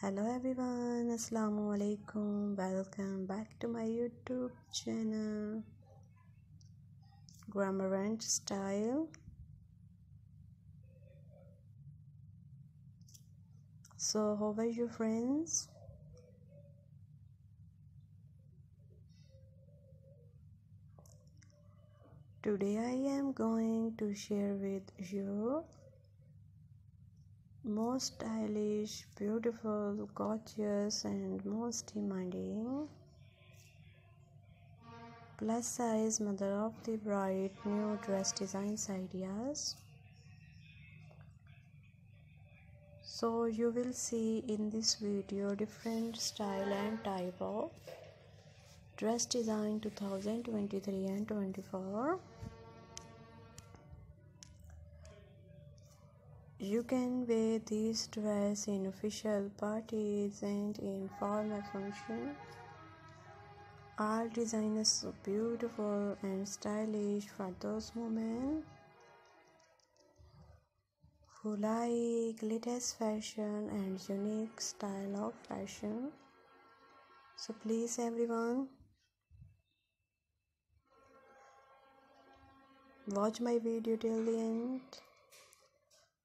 Hello everyone, assalamu alaikum. Welcome back to my YouTube channel Glamour and Style. So how are you friends? Today I am going to share with you most stylish, beautiful, gorgeous and most demanding plus size mother of the bride new dress designs ideas. So you will see in this video different style and type of dress design 2023 and 24. You can wear this dress in official parties and in formal function. All design is so beautiful and stylish for those women who like latest fashion and unique style of fashion. So please everyone, watch my video till the end,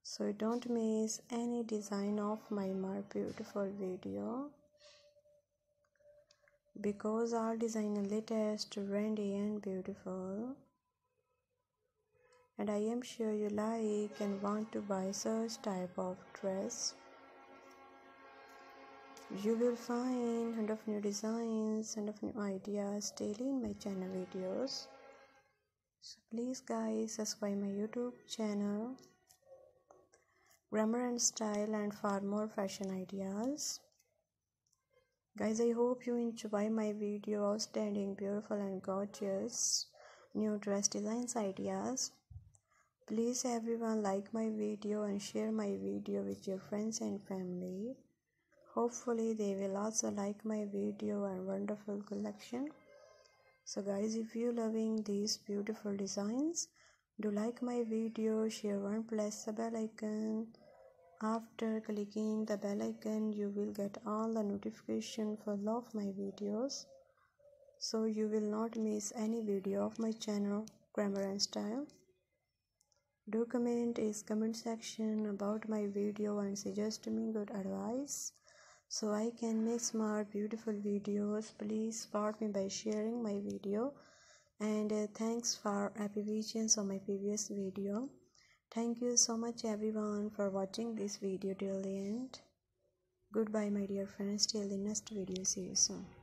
so don't miss any design of my more beautiful video, because our design is latest, trendy and beautiful, and I am sure you like and want to buy such type of dress. You will find hundred of new designs, hundred of new ideas daily in my channel videos. So please guys, subscribe my YouTube channel Glamour and Style and far more fashion ideas. Guys, I hope you enjoy my video outstanding, beautiful and gorgeous new dress designs ideas. Please everyone, like my video and share my video with your friends and family. Hopefully they will also like my video and wonderful collection. So guys, if you loving these beautiful designs, do like my video, share and press the bell icon. After clicking the bell icon, you will get all the notification for all of my videos, so you will not miss any video of my channel Glamour and Style. Do comment in comment section about my video and suggest me good advice so I can make smart beautiful videos. Please support me by sharing my video, and thanks for happy visions on my previous video. Thank you so much everyone for watching this video till the end. Goodbye my dear friends, till the next video, see you soon.